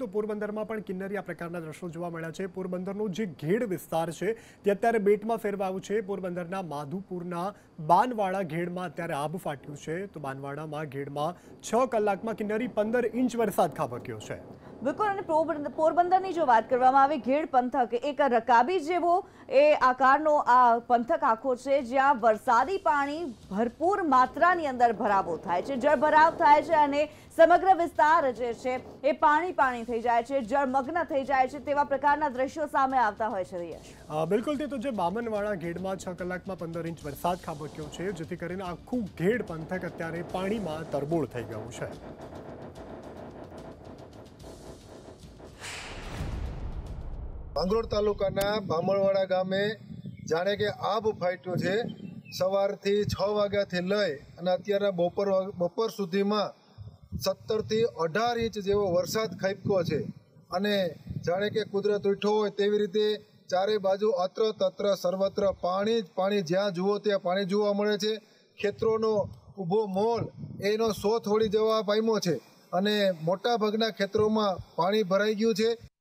तो पोरबंदर में पण किन्नरिया प्रकारना दृश्यो जोवा मळ्या छे। पोरबंदरनो जे घेड विस्तार छे ते अत्यारे बेटमां फेरवायो छे। पोरबंदरना माधुपुरना बानवाड़ा घेडमां अत्यारे आब फाट्युं छे। तो बानवाड़ामां घेडमां 6 कलाकमां किन्नरी 15 इंच वरसाद खाबक्यो छे। बिल्कुल, अने पोरबंदरनी जो वात करवामां आवे, घेड पंथक एक रकाबी जेवो ए आकारनो आ पंथक आखो छे, ज्यां वरसादी पाणी भरपूर मात्रानी अंदर भरावो थाय छे, जळभराव थाय छे अने समग्र विस्तार जे छे ए पाणी થઈ જાય છે, જળમગ્ન થઈ જાય છે, તેવા પ્રકારના દ્રશ્યો સામે આવતા હોય છે। બિલકુલ, તે તો જે બામનવાળા ઘેડમાં 6 કલાકમાં 15 ઇંચ વરસાદ ખાબક્યો છે, જેથી કરીને આખું ઘેડ પંથક અત્યારે પાણીમાં તરબોળ થઈ ગયું છે। માંગરોળ તાલુકાના બામણવાડા ગામે જાણે કે આબ ફાટ્યું છે। સવારથી 6 વાગ્યાથી લઈ અને અત્યારે બપોર સુધીમાં 17 થી 18 इंच जेवो वरसाद खाबक्यो छे अने जाणे के कुदरत उठो होय तेवी रीते चारे बाजू अत्र तत्र सर्वत्र पाणी ज पाणी, ज्यां जुओ त्यां पाणी जोवा मळे छे। खेतरोनो ऊभो मोल एनो 100 थोड़ी जेवा पाम्यो छे अने मोटा भागना खेतरोमां पाणी भराई गयुं छे।